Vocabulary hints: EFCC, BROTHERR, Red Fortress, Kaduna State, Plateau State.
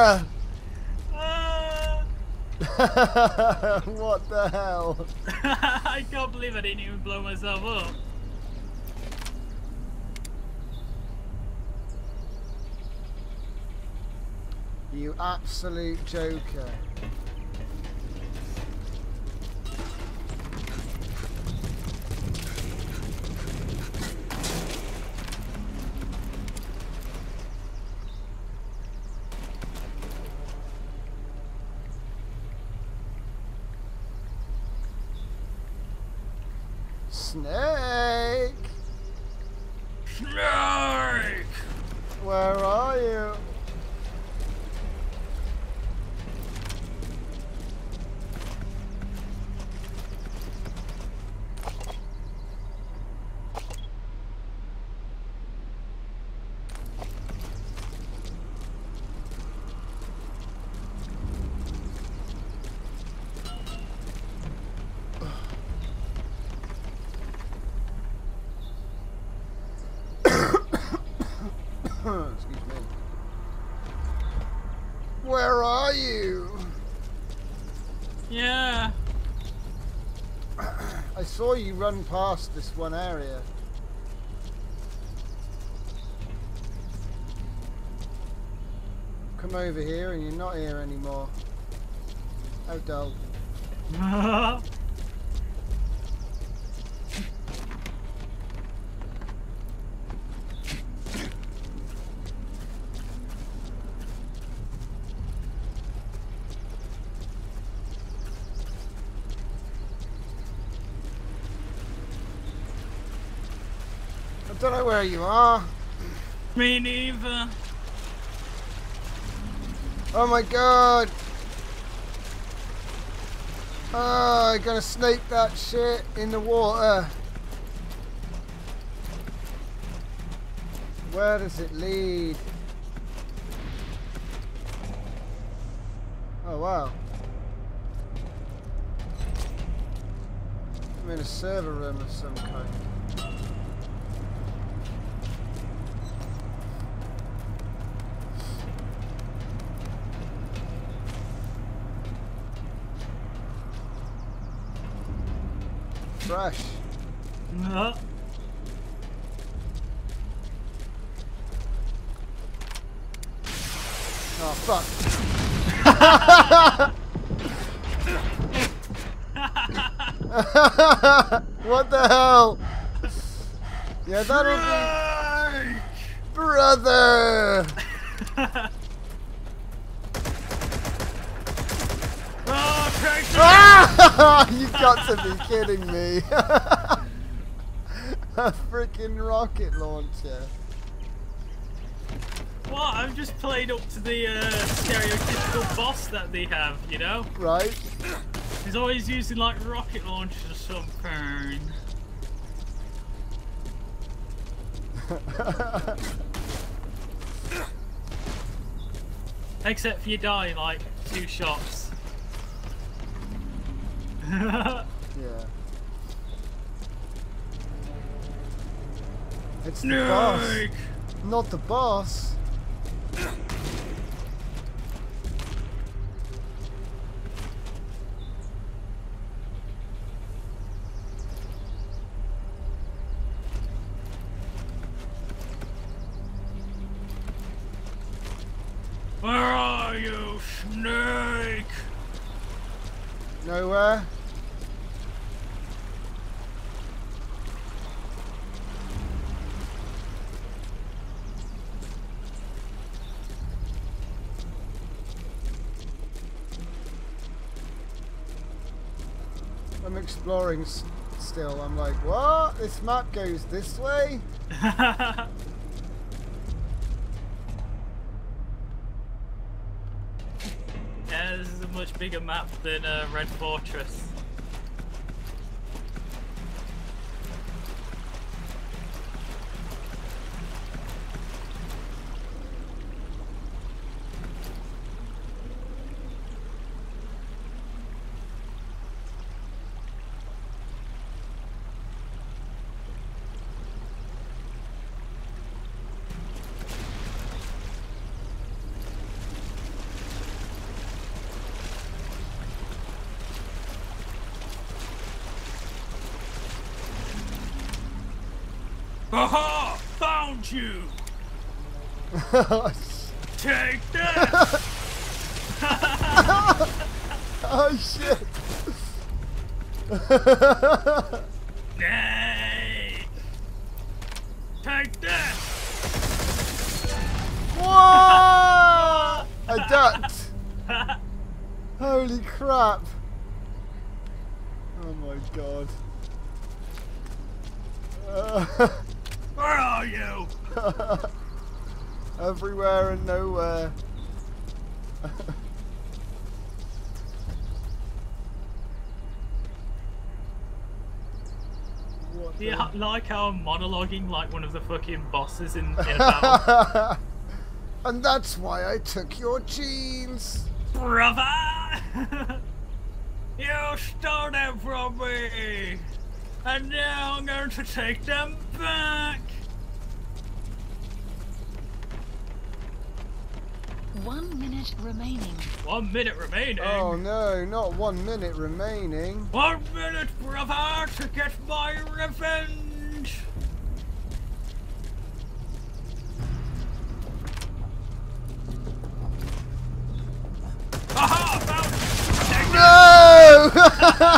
Ah! What the hell? I can't believe I didn't even blow myself up. You absolute joker. Snake! Snake! Where are you? Excuse me. Where are you? Yeah. I saw you run past this one area. Come over here and you're not here anymore. How dull. I don't know where you are. Me neither. Oh my god. Oh, I'm gonna snake that shit in the water. Where does it lead? Oh wow. I'm in a server room of some kind. Fresh. Uh-huh. Oh fuck. What the hell? Yeah, that'll be brother. You've got to be kidding me. A freaking rocket launcher. What? I've just played up to the stereotypical boss that they have, you know? Right. He's always using like rocket launchers or something. Except for you die like 2 shots. Yeah. It's the boss. Not the boss. Where are you, snake? Nowhere. I'm exploring still. I'm like, what? This map goes this way? Yeah, this is a much bigger map than Red Fortress. Aha! Found you! Take this! Oh shit! Nay! Take this! Whoa! I ducked! Holy crap! Oh my god. Where are you? Everywhere and nowhere. What yeah, the... like how I'm monologuing like one of the fucking bosses in a battle. And that's why I took your jeans! Brother! You stole them from me! And now I'm going to take them back! One minute remaining? Oh no, not 1 minute remaining. 1 minute, brother, to get my revenge! Aha! Found it! No!